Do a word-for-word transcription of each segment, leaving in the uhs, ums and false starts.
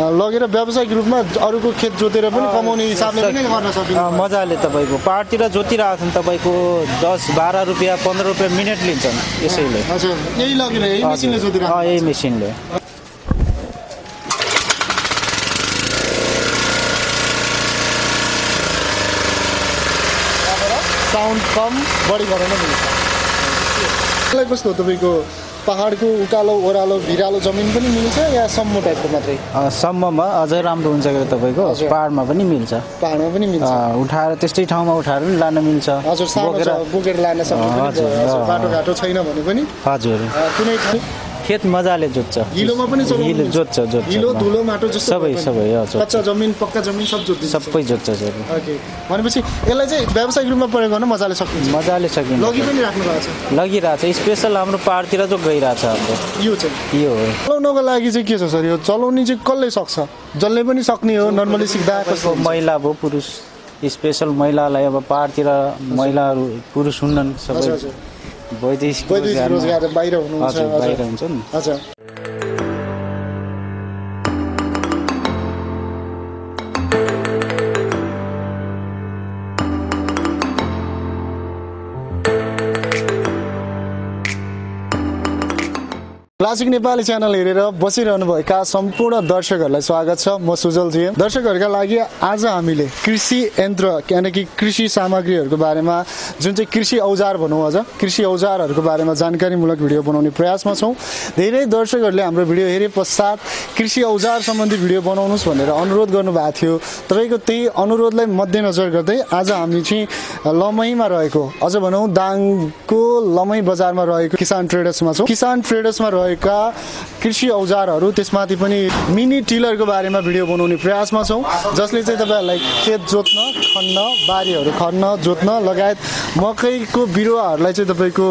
लगेर व्यावसायिक रूपमा अरूको खेत जोतेर पनि कमाउने हिसाबले पनि गर्न सकिन्छ मजाले तपाईको पार्टीले जोतिरा छन् तपाईको दस बाह्र रुपैयाँ पन्ध्र रुपैयाँ मिनेट लिन्छन् यसैले हजुर यही लगेर यही मेसिनले जोतिरा अ यही मेसिनले साउन्ड कम बढी गर्न मिल्छ त्यसलाई कस्तो तपाईको पहाडको उकालो ओरालो भिरालो जमिन पनि मिल्छ या सम्म टाइपको मात्रै सम्ममा अझै राम्रो हुन्छ के तपाईको पहाडमा पनि मिल्छ पहाडमा पनि मिल्छ उठाएर त्यस्तै ठाउँमा उठाएर पनि लान मिल्छ हजुर बोकेर बोकेर लान सक्नुहुन्छ हजुर बाटोघाटो छैन भने पनि हजुर कुनै खेत मजाले जोत्छ हिलोमा पनि चलाउँछ जोत्छ जोत्छ हिलो धुलो माटो जस्तो सबै सबै हजुर कच्चा जमिन पक्का जमिन सब जोत्छ सबै जोत्छ सर ओके भनेपछि यसलाई चाहिँ व्यावसायिक रूपमा प्रयोग गर्न मजाले सकिन्छ मजाले सकिन्छ लगि पनि राख्नु भएको छ लागिराछ स्पेशल हाम्रो पाहाडतिर जो गइराछ हाम्रो यो चाहिँ यो हो चलाउनको लागि चाहिँ के छ सर यो चलाउनी चाहिँ कसले सक्छ जसले पनि सक्ने हो नर्मली सिक्दा कसको महिला हो पुरुष स्पेशल महिलालाई अब पाहाडतिर महिलाहरु पुरुष हुन्नन् सबै Boys, boys, रोजगार बाहिर हुनुहुन्छ बाहिर हुन्छ नि अच्छा क्लासिक नेपाली च्यानल हेरेर बसिरहनुभएका सम्पूर्ण दर्शकहरुलाई स्वागत छ म सुजल थिएँ दर्शकहरुका लागि आज हामीले कृषि यन्त्र यानी कि कृषि सामग्रीहरुको बारेमा जुन चाहिँ कृषि औजार भनौं आज कृषि औजारहरुको बारेमा जानकारीमूलक भिडियो बनाउने प्रयासमा छौं धेरै दर्शकहरुले हाम्रो भिडियो हेरे पश्चात कृषि औजार सम्बन्धी भिडियो बनाउनुस् भनेर अनुरोध गर्नुभएको थियो तपाईको त्यही अनुरोधलाई मध्यनजर गर्दै आज हामी चाहिँ लमहीमा रहेको अझ भनौं दाङको लमही बजारमा रहेको किसान ट्रेडर्समा छौं किसान ट्रेडर्समा रहेको का कृषि औजारहरु त्यसमाथि पनि मिनी टिलरको बारेमा भिडियो बनाउने प्रयासमा छौं जसले चाहिँ तपाईहरुलाई खेत जोत्न खन्न बारीहरु खन्न जोत्न लगायत मकैको बिरुवाहरुलाई चाहिँ तपाईको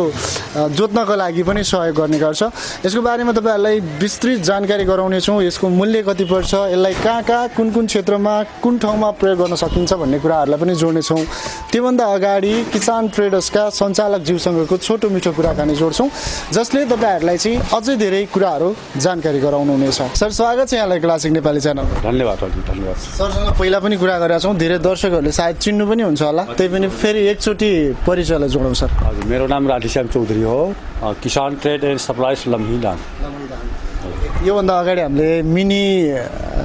जोत्नको लागि पनि सहयोग गर्ने गर्छ यसको बारेमा तपाईहरुलाई विस्तृत जानकारी गराउने छौं यसको मूल्य कति पर्छ यसलाई कहाँ कहाँ कुन कुन क्षेत्रमा कुन ठाउँमा प्रयोग गर्न सकिन्छ भन्ने कुराहरुलाई पनि जोड्ने छौं त्यसभन्दा अगाडि किसान ट्रेडर्सका सञ्चालक ज्यूसँगको छोटो मिठो कुराकानी जोड्छौं जसले तपाईहरुलाई चाहिँ अझै धेरै कुराहरु जानकारी गराउनुहुनेछ सर स्वागत छ यहाँलाई क्लासिक नेपाली च्यानल धन्यवाद धन्यवाद सरसँग पहिला पनि कुरा गरेका छौं धेरै दर्शकहरुले सायद चिन्नु पनि हुन्छ होला त्यै पनि फेरि एकचोटी परिचयलाई जोडौं सर हजुर मेरो नाम राठी श्याम चौधरी हो किसान ट्रेड एन्ड सप्लाईज लम्हीदाङ यो भन्दा अगाडि हामीले मिनी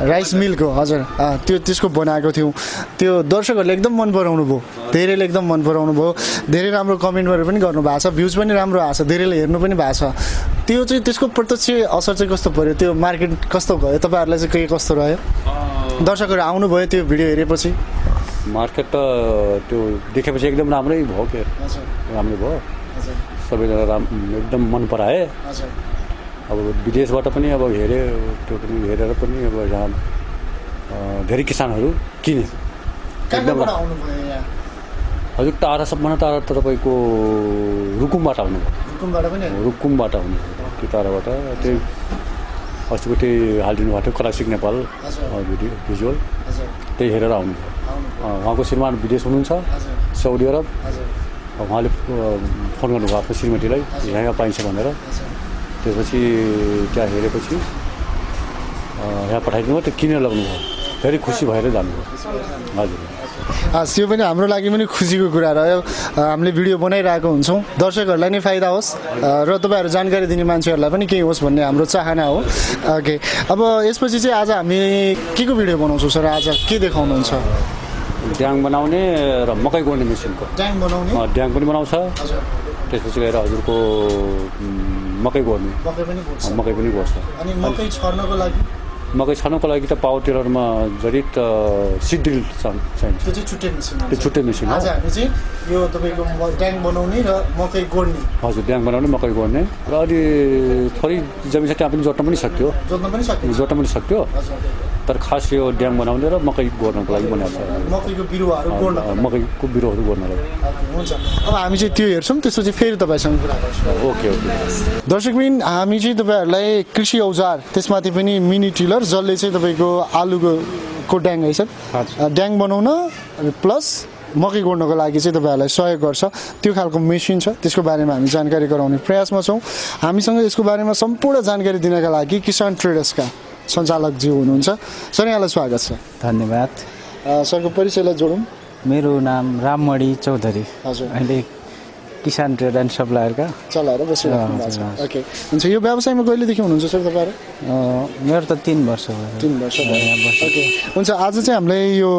राइस मिल को हजुर त्यो त्यसको बनाएको थियौ त्यो दर्शकहरुले एकदम मन पराउनु भो धेरैले एकदम मन पराउनु भो धेरै राम्रो कमेन्टहरु पनि गर्नु भएको छ भ्यूज पनि राम्रो आछ धेरैले हेर्नु पनि भएको छ त्यो चाहिँ त्यसको प्रत्यक्ष असर चाहिँ कस्तो पर्यो त्यो मार्केट कस्तो भयो तपाईहरुलाई चाहिँ के कस्तो रह्यो दर्शकहरु आउनु भयो त्यो भिडियो हेरेपछि मार्केट त त्यो देखेपछि एकदम राम्रै भयो के राम्रो भयो सबैजना राम्रो एकदम मन पराए अब विदेशबाट पनि अब हेरे त्यो पनि हेरेर पनि अब यहाँ धेरै किसानहरु किने कहाँबाट आउनु भयो यहाँ हजुर टाढा सम्म टाढा तपाईको रुकुमबाट आउनु रुकुमबाट पनि रुकुमबाट आउनु त्यो टाढाबाट त्यो अस्तिको त्यो हालिदिनु भएको क्लासिक नेपाल भिडियो भिजुअल त्यही हेरेर आउनु उहाँको श्रीमान विदेश हुनुहुन्छ सउदी अरब उहाँले फोन गर्नु भएको श्रीमतीलाई यहाँ पाइन्छ भनेर त्यसपछि त्यहाँ हेरेपछि यहाँ पठाइदिनु त किनेर लग्नुभयो धेरै खुसी भएर जानुभयो हजुर त्यो पनि हाम्रो लागि पनि खुसीको कुरा रह्यो हामीले भिडियो बनाइराखेको हुन्छौं दर्शकहरुलाई नि फाइदा होस् र तपाईहरु जानकारी दिने मान्छेहरुलाई पनि केही होस् भन्ने हाम्रो चाहना हो ओके अब यसपछि चाहिँ आज हामी के को भिडियो बनाउँछौं सर आज के देखाउनुहुन्छ ड्याङ बनाउने र मकै गोड्ने मेसिनको ड्याङ बनाउने ड्याङ पनि बनाउँछ त्यसपछि गएर हजुरको मकै गोड्ने मकै पनि गोड्छ मकै पनि गोड्छ अनि मकै छर्नको लागि मकै छर्नको लागि त पावर टिलरमा जडित सिड्रिल चाहिन्छ त्यो चाहिँ छुट्टै मेसिन त्यो छुट्टै मेसिन आज हामी चाहिँ यो तपाईको ड्याङ बनाउने र मकै गोड्ने हजुर ड्याङ बनाउने मकै गोड्ने र अलि थोरै जमिन छ त्यहाँ पनि जोड्न पनि सक्यो जोड्न पनि सक्यो जोड्न पनि सक्यो तर खास यो ड्याङ बनाउने र मकै गोड्नको लागि बनाएको छ मकैको बिरुवाहरु गोड्न मकैको बिरुवाहरु गोड्नलाई हुन्छ अब हामी चाहिँ त्यो हेर्छौं त्यसपछि फेरि तपाईसँग कुरा गर्छौं ओके ओके दर्शकबिन हामी चाहिँ तपाईहरुलाई कृषि औजार त्यसमाथि पनि मिनी टिलर जसले चाहिँ तपाईको आलुको को ड्याङ हैछ ड्याङ बनाउन प्लस मकै गोड्नको लागि चाहिँ तपाईहरुलाई सहयोग गर्छ त्यो खालको मेसिन छ त्यसको बारेमा हामी जानकारी गराउने प्रयासमा छौं हामीसँग यसको बारेमा सम्पूर्ण जानकारी दिनका लागि किसान ट्रेडर्सका संचालक जी हुनुहुन्छ सर यहाँलाई स्वागत छ धन्यवाद सरको परिचयलाई जोडौं मेरो नाम राममणि चौधरी हजुर अहिले किसान ट्रेड एन्ड सप्लायर का चलाएर बसिराख्नु भएको छ ओके हुन्छ यो व्यवसायमा कहिले देखि हुनुहुन्छ सर तपाईहरु मेरो त तीन वर्ष भयो तीन वर्ष भयो ओके हुन्छ आज चाहिँ हामीले यो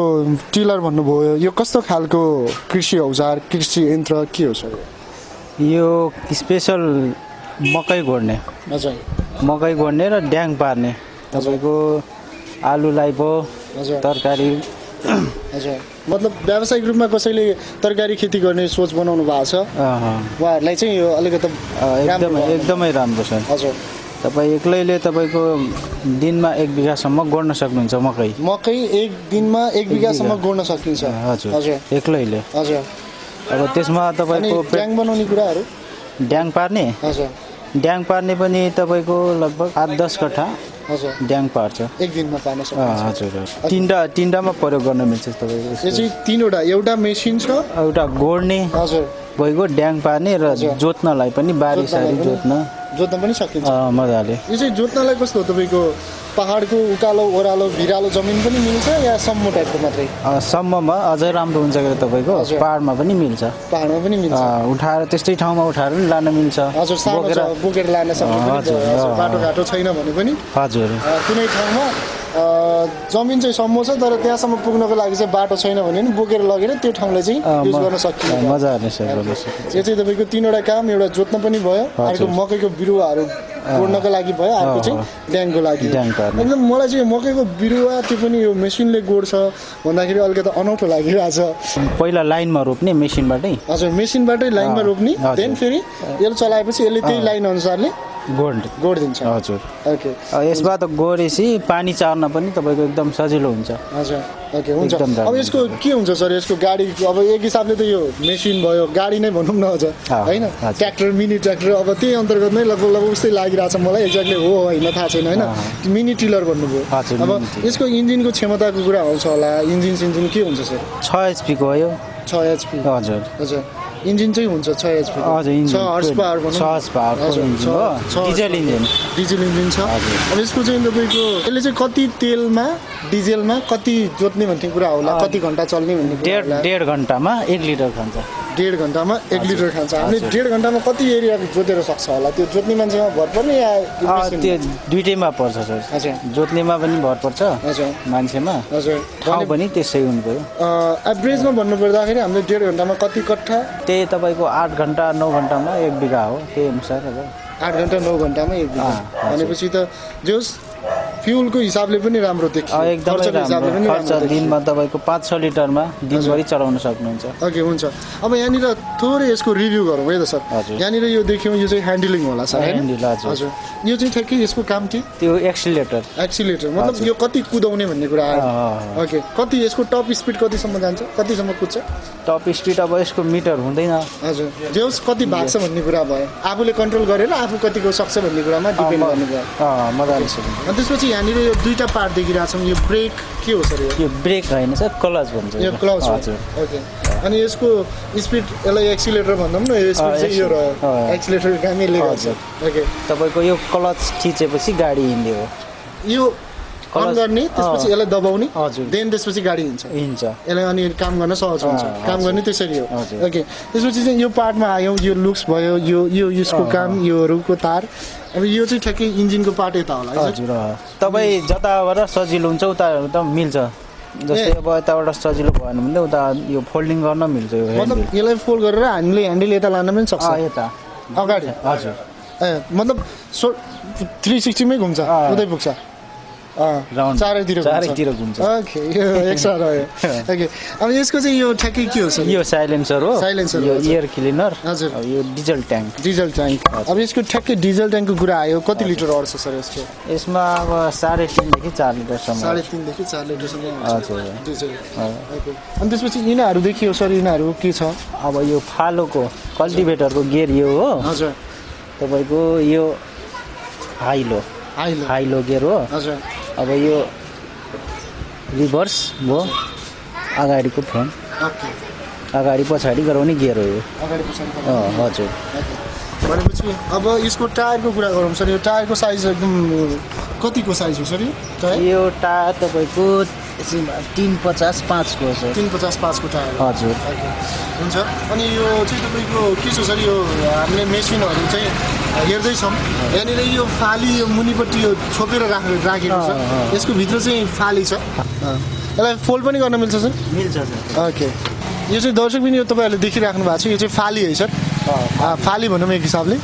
टिलर भन्नु भयो यो कस्तो खालको कृषि औजार कृषि यन्त्र के हो सर यो स्पेशल मकै गोड्ने हजुर मकै गोड्ने र ड्याङ पार्ने तपाईको आलु लाइबो तरकारी हजुर मतलब व्यावसायिक रूपमा कसैले तरकारी खेती गर्ने सोच बनाउनु भएको छ उहाँहरुलाई चाहिँ यो अलिकति एकदमै एकदमै राम्रो छ हजुर तपाई एक्लैले तपाईको दिनमा एक बिघा सम्म गोड्न सक्नुहुन्छ मकै मकै एक दिनमा एक बिघा सम्म गोड्न सकिन्छ हजुर हजुर एक्लैले हजुर अब त्यसमा तपाईको ड्याङ बनाउने कुराहरु ड्याङ पार्ने हजुर ड्याङ पार्ने पनि तपाईको लगभग आठ दस कठा हजुर ड्याङ पार्छ एक दिनमा पार्न सक्नुहुन्छ हजुर तीनटा तीनटामा प्रयोग गर्न मिल्छ तपाईको यो चाहिँ तीनवटा एउटा मेसिन छ एउटा गोड्ने हजुर भइगो ड्याङ पार्ने र जोत्नलाई पनि बारी सारी जोत्न जोत्न पनि सकिन्छ मजाले यो चाहिँ जोत्नलाई कस्तो तपाईको पहाडको उकालो ओरालो भिरालो जमिन पनि मिल्छ या सम्म टाइपको मात्रै सम्ममा अझै राम्रो हुन्छ के तपाईको पहाडमा पनि मिल्छ पहाडमा पनि मिल्छ उठाएर त्यस्तै ठाउँमा उठाएर पनि लान मिल्छ हजुर बोकेर बोकेर लान सक्नुहुन्छ बाटो घाटो छैन भने पनि हजुर कुनै ठाउँमा जमिन चाहिँ सम्म छ तर त्यहाँसम्म पुग्नको लागि चाहिँ बाटो छैन भने नि बोकेर लगेर त्यो ठाउँलाई चाहिँ युज गर्न सकिन्छ मजाले सर यो चाहिँ तपाईको तीनवटा काम एउटा जोत्न पनि भयो अर्को मकैको बिरुवाहरू गोड्नको लागि भयो अर्को चाहिँ ड्याङको लागि एकदम मलाई चाहिँ मकैको बिरुवा त्यो पनि यो मेसिनले गोड्छ भन्दाखेरि अलिकति अनौठो लागिरहेको छ पहिला लाइनमा रोप्ने मेसिनबाटै हजुर मेसिनबाटै लाइनमा रोप्ने देन फेरि यसले चलाएपछि यसले त्यही लाइन अनुसारले गोड गोड दिन्छ हजुर ओके यसबाट गोरेसी पानी चार्न पनि तपाईको एकदम सजिलो हुन्छ हजुर ओके हुन्छ अब यसको के हुन्छ सर यसको गाडी अब एक हिसाबले त यो मेसिन भयो गाडी नै भनौं न हजुर हैन ट्र्याक्टर मिनी ट्र्याक्टर अब त्यही अन्तर्गत नै लगभग लगभग उस्तै लागिराछ मलाई एक्ज्याक्टली हो हैन थाहा छैन हैन मिनी टिलर भन्नुभयो अब यसको इन्जिनको क्षमताको कुरा आउँछ होला इन्जिन इन्जिन के हुन्छ सर छ एचपी को हो यो छ एचपी हजुर हजुर इन्जिन चाहिँ हुन्छ छ एचपी छ हर्स पावर भन्नु छ हर्स पावर हो डिजेल इन्जिन डिजेल इन्जिन छ अब यसको चाहिँ तपाईको यसले चाहिँ कति तेलमा डिजेलमा कति जोत्ने भन्ने कुरा होला कति घण्टा चल्ने भन्ने कुरा डेढ घण्टामा एक लिटर खान्छ डेढ घण्टामा एक लिटर खान्छ हामीले डेढ घण्टामा कति एरिया जोतेर सक्छ होला त्यो जोत्ने मान्छेमा भर पर्ने या त्यो दुईटैमा पर्छ सर हजुर जोत्नेमा पनि भर पर्छ हजुर मान्छेमा हजुर ठाउँ पनि त्यसै हुनु पर्यो एभरेजमा भन्नु पर्दाखेरि हामीले डेढ घण्टामा कति कट्ठा त्यही तपाईको आठ घण्टा नौ घण्टामा एक बिघा हो त्यही अनुसार हजुर आठ घण्टा नौ घण्टामा एक बिघा भनेपछि त जोस फ्युलको हिसाबले पनि राम्रो देखिन्छ एकदमै राम्रो खर्च दिनमा तपाईको पाँच छ लिटरमा दिनभरि चलाउन सक्नुहुन्छ ओके हुन्छ अब यानी र थोरै यसको रिभ्यु गरौँ है त सर यानी र यो देख्यौं यो चाहिँ ह्यान्डलिङ होला सर हैन हजुर यो चाहिँ ठ्याक्कै यसको काम के त्यो एक्सिलेटर एक्सिलेटर मतलब यो कति कुदाउने भन्ने कुरा आयो ओके कति यसको टप स्पिड कति सम्म जान्छ कति सम्म कुद्छ टप स्पिड अब यसको मिटर हुँदैन हजुर जोस कति भाग्छ भन्ने कुरा भयो आफूले कन्ट्रोल गरेर आफू कतिको सक्छ भन्ने कुरामा डिपेन्ड गर्ने भयो अ मजाले छ अनि त्यसपछि अनि यो दुईटा पार्ट देखिराछौं यो ब्रेक के हो सर यो ब्रेक हैन सर क्लच भन्छ यो क्लच हजुर ओके अनि यसको स्पिड एलाई एक्सिलेटर भन्नु न यो स्पिड चाहिँ यो एक्सिलेटर गामी लिएको छ ओके तपाईको यो क्लच थिचेपछि गाडी हिँड्ने हो यो अन गर्ने त्यसपछि यसलाई दबाउने देन त्यसपछि गाडी हिँड्छ हिँड्छ यसलाई अनि काम गर्न सहज हुन्छ काम गर्ने त्यसरी हो ओके त्यसपछि चाहिँ यो पार्टमा आयौं यो लुक्स भयो यो यो यसको काम योहरुको तार अब यो चाहिँ ठ्याक्कै इन्जिनको पार्ट यता होला हजुर तपाई जताबाट सजिलो हुन्छ उता त मिल्छ जस्तै अब यताबाट सजिलो भएन भने उता यो फोल्डिङ गर्न मिल्छ यो मतलब यसलाई फोल्ड गरेर हामीले ह्यान्डल यता लान पनि सक्छ यता अगाडि हजुर मतलब तीन सय साठीमै घुम्छ उतै पुग्छ चारैतिर चारैतिर घुम्छ ओके यो एक्स्ट्रा रह्यो ओके अब यसको चाहिँ यो ठ्याक्कै के हो सर यो साइलेन्सर हो साइलेन्सर यो एयर क्लिनर हजुर यो डिजल ट्याङ्क डिजल ट्याङ्क अब यसको ठ्याक्कै डिजल ट्याङ्कको कुरा आयो कति लिटर अड्छ सर यसको यसमा अब साढे तीन देखि चार लिटरसम्म साढे तीन देखि चार लिटरसम्म हजुर डिजल ओके अनि त्यसपछि यिनीहरू देखियो सर यिनीहरू के छ अब यो फालोको कल्टिभेटरको गियर यो हो हजुर तपाईको यो हाइलो हाइलो हाइलो गियर हो हजुर अब यो रिभर्स भयो अगाडिको फ्रन्ट अगाडि पछाडि गराउने गियर हो यो अगाडि पछाडि हजुर भनेपछि अब यसको टायरको कुरा गरौँ सर यो टायरको साइज एकदम कतिको साइज हो सर यो टायर तपाईको तीन सय पचास पाँच को छ तीन सय पचास पाँच को टायर हजुर हुन्छ अनि यो चाहिँ तपाईको के छ सर यो हामीले मेसिनहरु चाहिँ हेर्दै छम यानी यो फाली यो मुनिपट्टि यो छोपेर राखेर राखेको छ यसको भित्र चाहिँ फाली छ यसलाई फोल्ड पनि गर्न मिल्छ सर मिल्छ सर ओके यो चाहिँ दर्शक पनि यो तपाईहरुले देखिराख्नु भएको छ यो चाहिँ फाली है सर अ फाली भन्नुम एक हिसाबले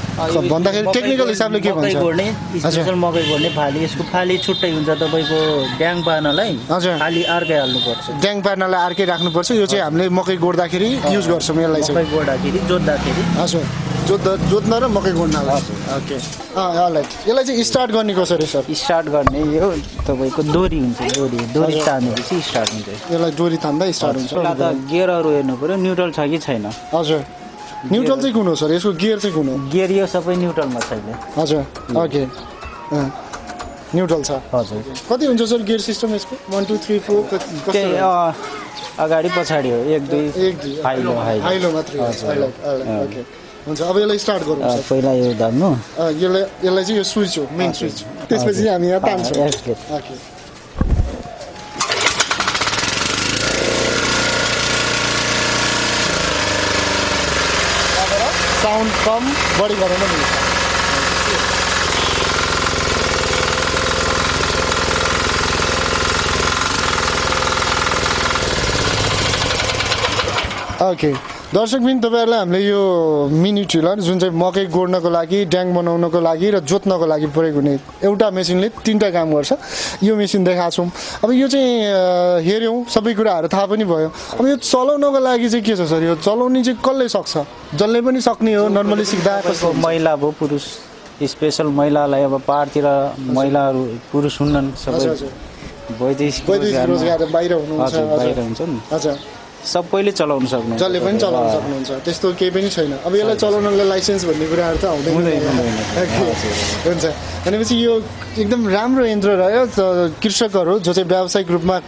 भन्दाखेरि टेक्निकल हिसाबले के भन्छ गोड्ने स्पेशल मकै गोड्ने फाली यसको फाली छुट्टै हुन्छ तपाईको ड्याङ पार्नलाई खाली आर्कै हाल्नु पर्छ ड्याङ पार्नलाई आर्कै राख्नु पर्छ यो चाहिँ हामीले मकै गोड्दाखेरि युज गर्छौं यसलाई चाहिँ मकै गोड्दाखेरि जोड्दाखेरि हजुर जोड् जोड्न र मकै गोड्नलाई ओके अ अलराइट यसलाई चाहिँ स्टार्ट गर्ने कसरी सर स्टार्ट गर्ने यो तपाईको डोरी हुन्छ डोरी डोरी तानेपछि स्टार्ट हुन्छ यसलाई डोरी तान्दा स्टार्ट हुन्छ त गियरहरु हेर्नु पर्यो न्यूट्रल छ कि छैन हजुर न्यूट्रल चाहिँ कुन हो सर यसको गियर चाहिँ कुन हो गियर यो सबै न्यूट्रलमा छैन हजुर ओके न्यूट्रल छ हजुर कति हुन्छ सर गियर सिस्टम यसको एक दुई तीन चार कति के अगाडि पछाडी हो एक दुई हाइलो हाइलो मात्र हाइलो ओके हुन्छ अब यसलाई स्टार्ट गरौँ सर पहिला यो दान्नु यसलाई यसलाई चाहिँ यो स्विच हो मेन स्विच त्यसपछि हामी यहाँ तान्छौं ओके साउन्ड कम बढी गर्न मिल्छ ओके दर्शकबिन तपाईहरुलाई हामीले यो मिनी टिलर जुन चाहिँ मकै गोड्नको लागि ड्याङ बनाउनको लागि र जोत्नको लागि प्रयोग हुने एउटा मेसिनले तीनटा काम गर्छ यो मेसिन देखाछौं अब यो चाहिँ हेर्यौं सबै कुराहरु थाहा पनि भयो अब यो चलाउनको लागि चाहिँ के छ सर यो चलाउनी चाहिँ कसले सक्छ जसले पनि सक्ने हो नर्मली सिक्दा कसको महिला हो पुरुष स्पेशल महिलालाई अब पार्टीतिर महिलाहरु पुरुष हुन्नन् सबै वैदेशिक रोजगार बाहिर हुनुहुन्छ बाहिर हुन्छन् हजुर सबैले चलाउन सक्नुहुन्छ जसले पनि चलाउन सक्नुहुन्छ त्यस्तो केही पनि छैन अब यसलाई चलाउनलाई लाइसेन्स भन्ने कुराहरु त आउँदैन हुन्छ भनेपछि यो एकदम राम्रो यन्त्र रह्यो कृषकहरु जो चाहिँ व्यावसायिक रूपमा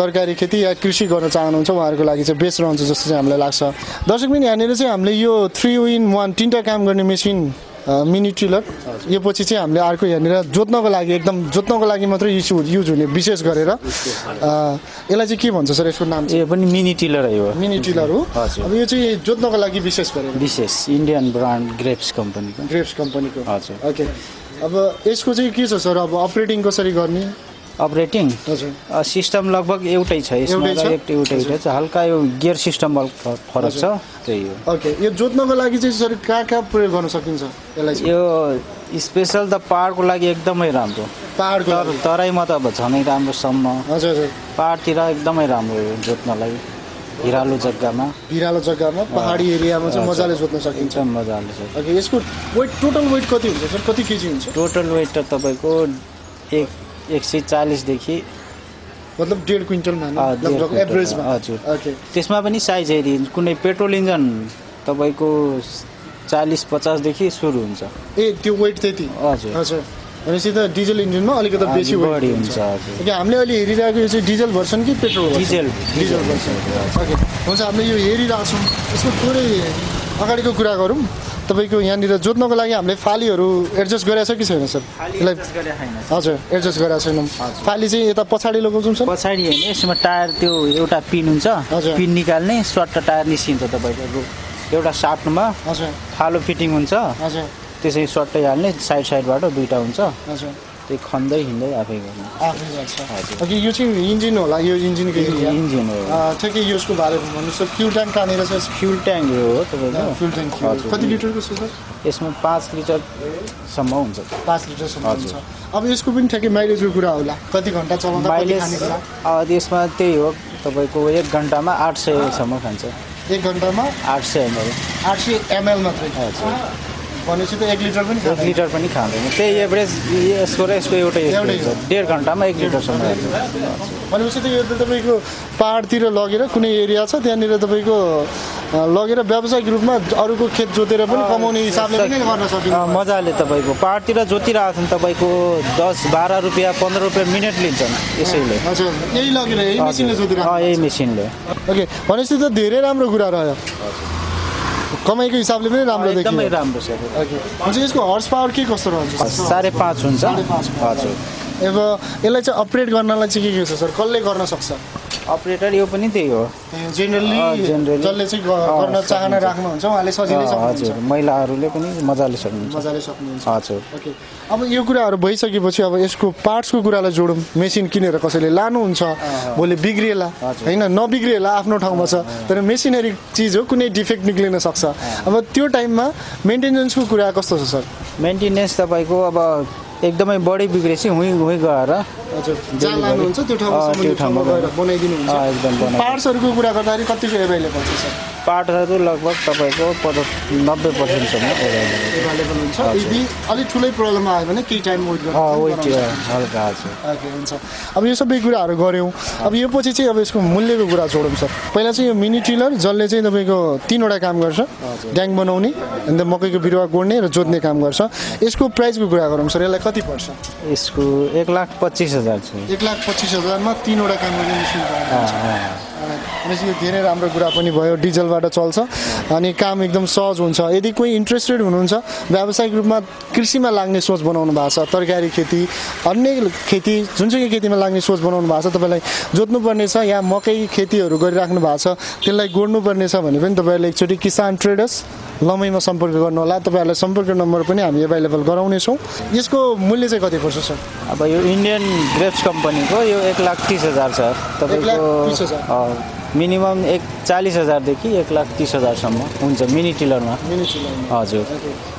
तरकारी खेती या कृषि गर्न चाहनुहुन्छ उहाँहरुको लागि चाहिँ बेस्ट रहन्छ जस्तो चाहिँ हामीलाई लाग्छ दर्शकबिन यहाँनेर चाहिँ हामीले यो थ्री इन वन तीनटा काम गर्ने मेसिन मिनी टिलर यो पछि चाहिँ हामीले अर्को यहाँनेर जोत्नको लागि एकदम जोत्नको लागि मात्र युज युज हुने विशेष गरेर यसलाई चाहिँ के भन्छ सर यसको नाम चाहिँ यो पनि मिनी टिलर हो मिनी टिलर हो अब यो चाहिँ जोत्नको लागि विशेष गरेर विशेष इन्डियन ब्रान्ड ग्रेप्स कम्पनीको ग्रेप्स कम्पनीको हजुर ओके अब यसको चाहिँ के छ सर अब अपरेटिङ कसरी गर्ने अपरेटिङ हजुर सिस्टम लगभग एउटै छ यसमा डाइरेक्ट एउटै छ हल्का यो गियर सिस्टम फरक छ त्यही हो ओके यो जोत्नको लागि चाहिँ सर का का प्रयोग गर्न सकिन्छ यसलाई यो स्पेशल द पाहाडको लागि एकदमै राम्रो पाहाडको तराईमा त अब झनै राम्रो सम्म हजुर हजुर पाहाडतिर एकदमै राम्रो हो जोत्नलाई हिरालो जग्गामा हिरालो जग्गामा पहाडी एरियामा चाहिँ मजाले जोत्न सकिन्छ मजाले सर ओके यसको वेट टोटल वेट कति हुन्छ सर कति केजी हुन्छ टोटल वेट त तपाईको एक एक सय चालीस देखि मतलब डेढ क्विन्टल माने लगभग एभरेज मा हजुर ओके त्यसमा पनि साइज हेरी कुनै पेट्रोल इन्जन तपाईको चालीस पचास देखि सुरु हुन्छ ए त्यो वेट त्यति हजुर हजुर भनेपछि त डिजल इन्जन मा अलिकति बेसी वेट हुन्छ ओके हामीले अहिले हेरिरहेको यो चाहिँ डिजल भर्सन कि petrol diesel diesel version okay हुन्छ हामीले यो हेरिरहेछौ यसको थोरै अगाडिको कुरा गरौँ तपाईको यहाँनिर जोत्नको लागि हामीले फालीहरु एडजस्ट गरेछ कि छैन सर फाली एडजस्ट गरे छैन हजुर एडजस्ट गरे छैनम फाली चाहिँ यता पछाडी लगाउँछौं सर पछाडी हैन यसमा टायर त्यो एउटा पिन हुन्छ पिन निकाल्ने सर्ट टायर निस्किन्छ तपाईको एउटा शाफ्टमा हजुर फालो फिटिङ हुन्छ हजुर त्यसै सर्टै हाल्ने साइड साइडबाट दुईटा हुन्छ हजुर त्यो खन्दै हिँड्दै आफै गर्नु आफै गर्छ हजुर ओके यो चाहिँ इन्जिन होला यो इन्जिनको इन्जिन हो ठीक छ यसको बारेमा भन्नु सर फ्युल ट्याङ्क तानेर छ फ्युल ट्याङ्क हो तपाईको फ्युल ट्याङ्क कति लिटरको छ सर यसमा पाँच लिटर सम्म हुन्छ पाँच लिटर सम्म हुन्छ अब यसको पनि ठ्याक्कै माइलेजको कुरा होला कति घण्टा चलाउँदा कति खाने कुरा अब यसमा त्यही हो तपाईको एक घण्टामा आठ सय सम्म खान्छ एक घण्टामा आठ सय एमएल आठ सय एमएल मात्र खान्छ भनेपछि त एक लिटर पनि एक लिटर पनि खाँदैन त्यही एभरेज यसको र यसको एउटै डेढ घण्टामा एक लिटरसम्म भनेपछि त यो त तपाईको पहाडतिर लगेर कुनै एरिया छ त्यहाँनिर तपाईको लगेर व्यावसायिक रूपमा अरूको खेत जोतेर पनि कमाउने हिसाबले पनि गर्न सकिन्छ मजाले तपाईँको पहाडतिर जोतिरहेछन् तपाईँको दस बाह्र रुपैयाँ पन्ध्र रुपैयाँ मिनेट लिन्छन् यसैले हजुर यही लगेर यही मेसिनले जोतिरहेछ यही मेसिनले ओके भनेपछि त धेरै राम्रो कुरा रह्यो कमाईको हिसाबले पनि राम्रो देखियो एकदमै राम्रो छ ओके हुन्छ यसको हर्स पावर के कस्तो रहन्छ सर five point five हुन्छ हजुर अब यसलाई चाहिँ अपरेट गर्नलाई चाहिँ के के छ सर कसले गर्न सक्छ अपरेटर यो पनि त्यही हो जनरली जनरली चाहिँ गर्न चाहना राख्नु हुन्छ उहाँले सजिलै सक्नुहुन्छ हजुर महिलाहरूले पनि मजाले सक्नुहुन्छ मजाले सक्नुहुन्छ हजुर ओके अब यो कुराहरु भइसकेपछि अब यसको पार्ट्सको कुरालाई जोडौं मेसिन किनेर कसैले लानु हुन्छ भोलि बिग्रिएला हैन नबिग्रिएला आफ्नो ठाउँमा छ तर मेसिनरी चीज हो कुनै डिफेक्ट निक्लिन सक्छ अब त्यो टाइममा मेन्टेनेन्सको कुरा कस्तो छ सर मेन्टेनेन्स तपाईको अब एकदमै बढी बिग्रेसी हुई हुई गएर हजुर जान लानुहुन्छ त्यो ठाउँमा त्यो ठाउँमा गएर बनाइदिनु हुन्छ एकदम बनाइ पार्ट्सहरुको कुरा गर्दाखेरि कतिको अवेलेबल छ सर पार्ट्सहरु लगभग तपाईको ninety percent सम्म अवेलेबल हुन्छ यदि अलि ठुलै प्रब्लम आयो भने केही टाइम वेट गर्नु हुन्छ हल्का छ ओके हुन्छ अब यो सबै कुराहरु गर्यौं अब यो पछि चाहिँ अब यसको मूल्यको कुरा जोडौं सर पहिला चाहिँ यो मिनी टिलर जसले चाहिँ तपाईको तीन वटा काम गर्छ ड्याङ बनाउने अनि मकैको बिरुवा गोड्ने र जोत्ने काम गर्छ यसको प्राइसको कुरा गरौं सर यसलाई कति पर्छ यसको one lakh twenty-five thousand छ one lakh twenty-five thousand मा तीन वटा काम गर्ने मेसिन पाइन्छ मेसिन धेरै राम्रो कुरा पनि भयो डिजलबाट चल्छ अनि काम एकदम सहज हुन्छ यदि कुनै इन्ट्रेस्टेड हुनुहुन्छ व्यावसायिक रूपमा कृषिमा लाग्ने सोच बनाउनु भएको छ तरकारी खेती अन्य खेती जुन चाहिँ खेतीमा लाग्ने सोच बनाउनु भएको छ तपाईलाई जोत्नु पर्ने छ या मकै खेतीहरु गरिराख्नु भएको छ त्यसलाई गोड्नु पर्ने छ भने पनि तपाईले एकचोटी किसान ट्रेडर्स लमैमा सम्पर्क गर्नु होला तपाईहरुलाई सम्पर्क नम्बर पनि हामी अवेलेबल गराउने छौं यसको मूल्य चाहिँ कति पर्छ सर अब यो इन्डियन ग्रेप्स कम्पनीको यो one lakh thirty thousand छ तपाईको minimum one lakh forty thousand देखि one lakh thirty thousand सम्म हुन्छ मिनी टिलरमा मिनी टिलरमा हजुर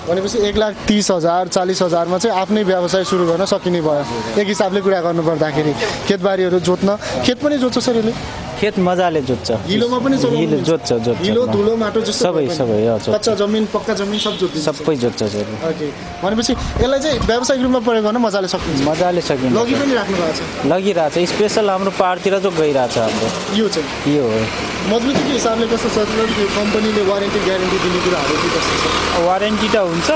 भनेपछि one lakh thirty thousand forty thousand मा चाहिँ आफ्नै व्यवसाय सुरु गर्न सकिने भयो एक हिसाबले कुरा गर्नु पर्दाखेरि खेतबारीहरु जोत्न खेत पनि जोत्छ सर यसले खेत मजाले जोत्छ हिलोमा पनि हिलो जोत्छ जोत्छ हिलो धुलो माटो जस्तो सबै सबै हजुर कच्चा जमिन पक्का जमिन सब जोत्छ सबै जोत्छ सर ओके भनेपछि यसलाई चाहिँ व्यावसायिक रूपमा प्रयोग गर्न मजाले सकिन्छ मजाले सकिन्छ लगि पनि राख्नु भएको छ लगिराछ स्पेशल हाम्रो पार्टतिर जो गइराछ हाम्रो यो चाहिँ यो मतलब के हिसाबले कस्तो छ त्यो कम्पनीले वारेन्टी ग्यारेन्टी दिने कुराहरु के कस्तो छ वारेन्टी त हुन्छ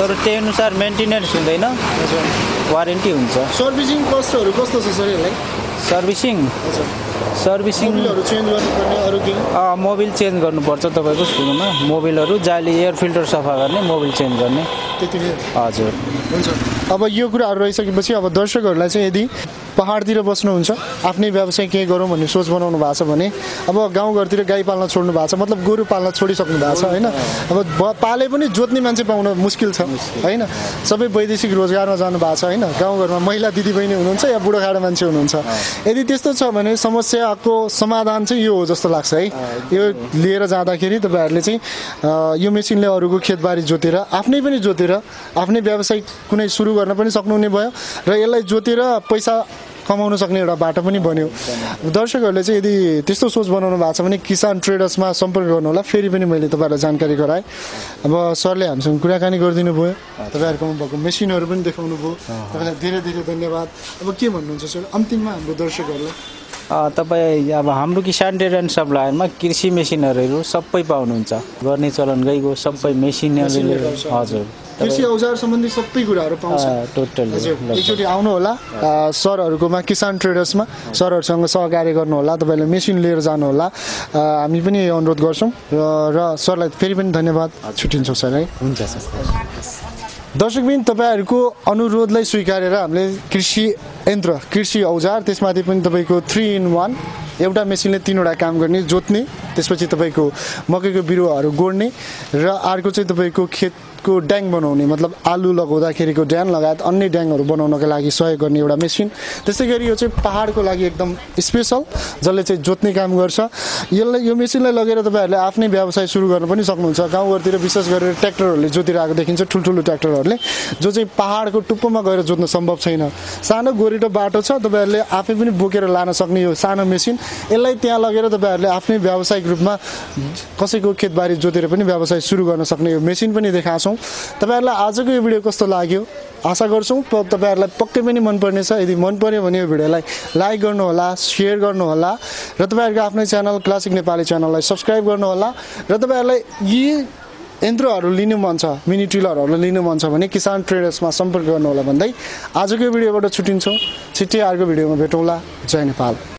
तर त्यही अनुसार मेन्टेनेन्स हुँदैन हजुर वारेन्टी हुन्छ सर्भिसिङ कस्टहरु कस्तो छ सर यसलाई सर्भिसिङ सर्भिसिङ मोबिलहरु चेन्ज गर्नुपर्ने अरु के अ मोबिल चेन्ज गर्नुपर्छ तपाईको सुरुमा मोबिलहरु जाली एयर फिल्टर सफा गर्ने मोबिल चेन्ज गर्ने त्यतिले हजुर हुन्छ अब यो कुराहरु रहिसकेपछि अब दर्शकहरुलाई चाहिँ यदि पहाडतिर बस्नुहुन्छ आफ्नै व्यवसाय के गरौं भन्ने सोच बनाउनु भएको छ भने अब गाउँघरतिर गाई पाल्न छोड्नु भएको छ मतलब गोरु पाल्न छोडिसक्नु भएको छ हैन अब पाले पनि जोत्ने मान्छे पाउन मुस्किल छ हैन सबै वैदेशिक रोजगारमा जानु भएको छ हैन गाउँघरमा महिला दिदीबहिनी हुनुहुन्छ या बुढोखाडा मान्छे हुनुहुन्छ यदि त्यस्तो छ भने समस्याको समाधान चाहिँ यो हो जस्तो लाग्छ है यो लिएर जाँदाखेरि तपाईहरुले चाहिँ यो मेसिनले अरुको खेतबारी जोतेर आफ्नै पनि जोतेर आफ्नै व्यवसाय कुनै सुरु गर्न पनि सक्नुहुने भयो र यसलाई जोतेर पैसा कमाउन सक्ने एउटा बाटो पनि बन्यो दर्शकहरुले चाहिँ यदि त्यस्तो सोच बनाउनु भएको छ भने किसान ट्रेडर्समा सम्पर्क गर्नु होला फेरि पनि मैले तपाईहरुलाई जानकारी गराए अब सरले हामीसँग कुराकानी गरिदिनु भयो तपाईहरुकोमा भएको मेसिनहरु पनि देखाउनु भयो तपाईलाई धेरै धेरै धन्यवाद अब के भन्नुहुन्छ सर अन्तिममा हाम्रो दर्शकहरुलाई तपाई अब हाम्रो किसान ट्रेडर्स सप्लायरमा कृषि मेसिनहरुहरू सबै पाउनुहुन्छ गर्ने चलन गएको सबै मेसिनहरुले हजुर कृषि औजार सम्बन्धी सबै कुराहरु पाउँछ टोटली एकचोटी आउनु होला सरहरुकोमा किसान ट्रेडर्समा सरहरुसँग सहकार्य गर्नु होला तपाईले मेसिन लिएर जानु होला हामी पनि अनुरोध गर्छौं र सरलाई फेरि पनि धन्यवाद छुटिन्छौं सर है हुन्छ सर दर्शकबिन तपाईहरुको अनुरोधलाई स्वीकारेर हामीले कृषि यन्त्र कृषि औजार त्यसमाथि पनि तपाईको three in one एउटा मेसिनले तीन वटा काम गर्ने जोत्ने त्यसपछि तपाईको मकैको बिरुवाहरु गोड्ने र अर्को चाहिँ तपाईको खेतको ड्याङ बनाउने मतलब आलु लगाउँदाखेरिको ड्याङ लगायत अन्य ड्याङहरु बनाउनका लागि सहयोग गर्ने एउटा मेसिन त्यसैगरी यो चाहिँ पहाडको लागि एकदम स्पेशल जसले चाहिँ जोत्ने काम गर्छ यसलाई यो मेसिनलाई लगेर तपाईहरुले आफ्नै व्यवसाय सुरु गर्न पनि सक्नुहुन्छ गाउँघरतिर विशेष गरेर ट्र्याक्टरहरुले जोतिरहेको देखिन्छ ठुलठुलो ट्र्याक्टरहरुले जो चाहिँ पहाडको टुप्पोमा गएर जोत्न सम्भव छैन सानो गोरेटो बाटो छ तपाईहरुले आफै पनि बोकेर लान सक्ने यो सानो मेसिन यसलाई त्यहाँ लगेर तपाईहरुले आफ्नै व्यावसायिक रूपमा कसैको खेतबारी जोतेर पनि व्यवसाय सुरु गर्न सक्ने यो मेसिन पनि देखाछौं तपाईहरुलाई आजको यो भिडियो कस्तो लाग्यो आशा गर्छौं तपाईहरुलाई पक्कै पनि मन पर्नेछ यदि मन पर्यो भने यो भिडियोलाई लाइक गर्नु होला शेयर गर्नु होला र तपाईहरुको आफ्नै च्यानल क्लासिक नेपाली च्यानललाई सब्स्क्राइब गर्नु होला र तपाईहरुलाई यी यन्त्रहरु लिनु मन छ मिनी टिलरहरु लिनु मन छ भने किसान ट्रेडर्समा सम्पर्क गर्नु होला भन्दै आजको भिडियोबाट छुटिन्छौं छिट्टै अर्को भिडियोमा भेटौँला जय नेपाल